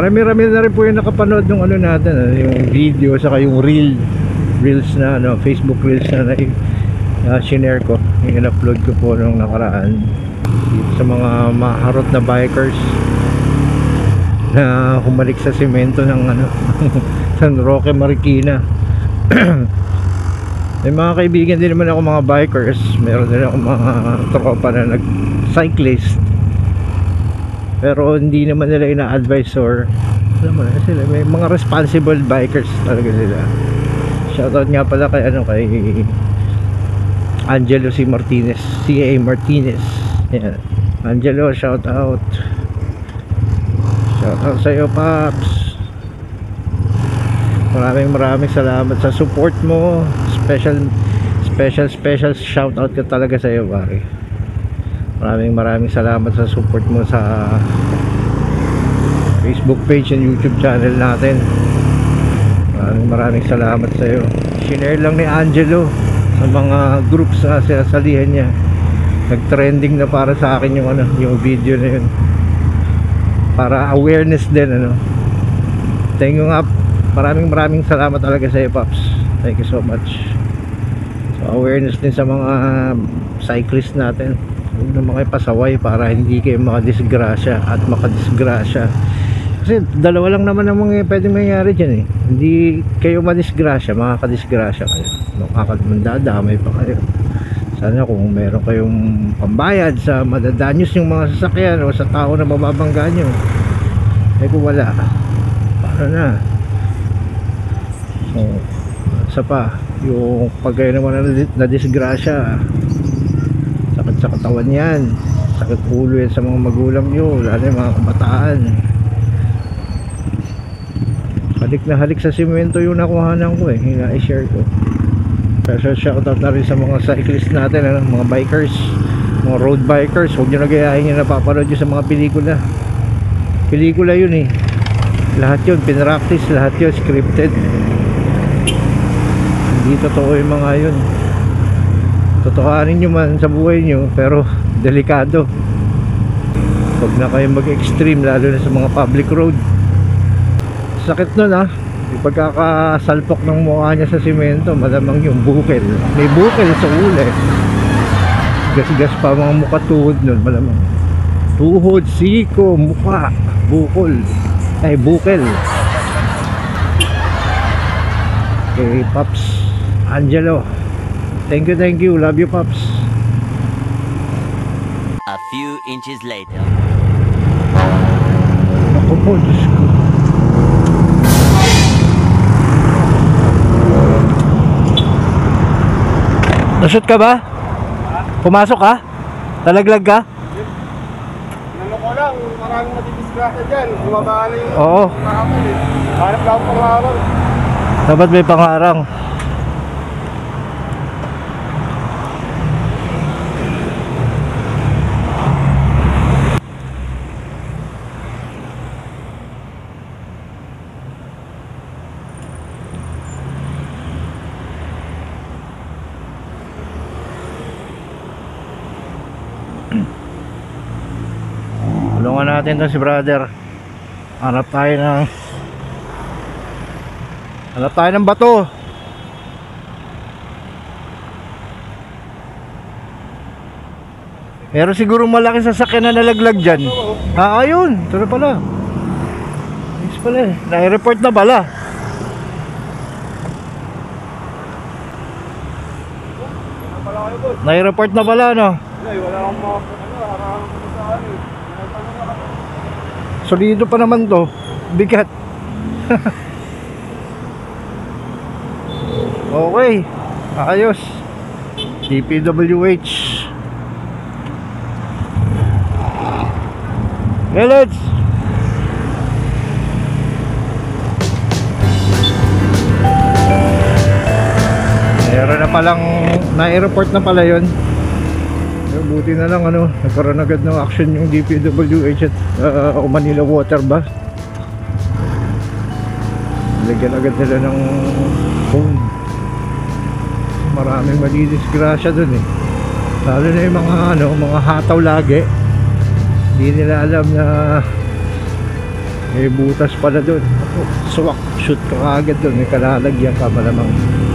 Marami-rami na rin po yung nakapanood ng ano natin, yung video saka yung reels na ano, Facebook reels na shinare ko, yung in-upload ko po nung nakaraan sa mga maharot na bikers na humalik sa semento ng ano San Roque, Marikina. May mga kaibigan din naman ako mga bikers, meron din ako mga tropa na nag-cyclist, pero hindi naman nila ina-advise or alam mo na sila, may mga responsible bikers talaga sila. Shoutout nga pala kay ano, kay Angelo Martinez, CA Martinez. Yan. Angelo, shoutout. Shoutout sa'yo, Paps. Maraming salamat sa support mo. Special shoutout ka talaga sa'yo, Barry. Maraming salamat sa support mo sa Facebook page and YouTube channel natin. Maraming salamat sa'yo. Shinare lang ni Angelo sa mga groups na sinasalihan niya. Nag-trending na para sa akin yung ano, yung video na yun. Para awareness din ano. Thank you nga. Maraming salamat talaga sa iyo, Pops. Thank you so much. So awareness din sa mga cyclist natin. Huwag na makipasaway para hindi kayo makadisgrasya at makadisgrasya. Kasi dalawa lang naman ang mga pwedeng mangyari dyan eh. Hindi kayo madisgrasya, makakadisgrasya kayo. Makakadamay pa kayo. Sana kung meron kayong pambayad sa madadanyos yung mga sasakyan o sa tao na mababangga nyo, eh kung wala, para na. So, sa pa, yung pag kayo naman na disgrasya, sakit sa katawan yan, sakit ulo yan sa mga magulang nyo, lalo yung mga kabataan. Halik na halik sa simento yung nakuhanan ko eh, hina-share ko. Special shoutout na rin sa mga cyclists natin, ano? Mga bikers, mga road bikers. Huwag nyo nagayahin yung napapanood nyo sa mga pelikula. Pelikula yun eh. Lahat yun, pinractice, lahat yun, scripted. Hindi totoo yung mga yun. Totohanin nyo man sa buhay nyo, pero delikado. Huwag na kayo mag-extreme, lalo na sa mga public road. Sakit nun ah. Pagkakasalpok ng mukha niya sa simento, malamang yung bukel, may bukel sa ulo eh. Gasgas pa mga mukha tuhod nun, malamang tuhod, siko, mukha, bukol ay bukel. Okay, Pops Angelo, thank you, love you, Pops. A few inches later. Ako po, Diyos ko. Nashoot ka ba? Pumasok ka? Talaglag ka? Ano ko lang, maraming madidisgrasya dyan. Bumabaan yung pangarang eh. Harap lang pangarang. Dapat may pangarang. Tulungan natin ito si brother. Hanap tayo ng bato. Pero siguro malaki sasakyan na nalaglag dyan. Ayun, ito na pala. Thanks pala eh. Nai-report na pala. Nai-report na pala, no? Wala akong solido pa naman to, bigat. Okay, ayos. DPWH. Village. Meron na palang na-report na pala yun. Buti na lang ano, nagkaroon agad ng action yung DPWH at o Manila water ba. Lagyan agad nila ng phone. Maraming madidisgrasya dun eh. Lalo na yung mga ano, mga hataw lagi. Hindi nila alam na May butas pala doon. Swak, shoot ka agad doon. May kalalagyan ka malamang.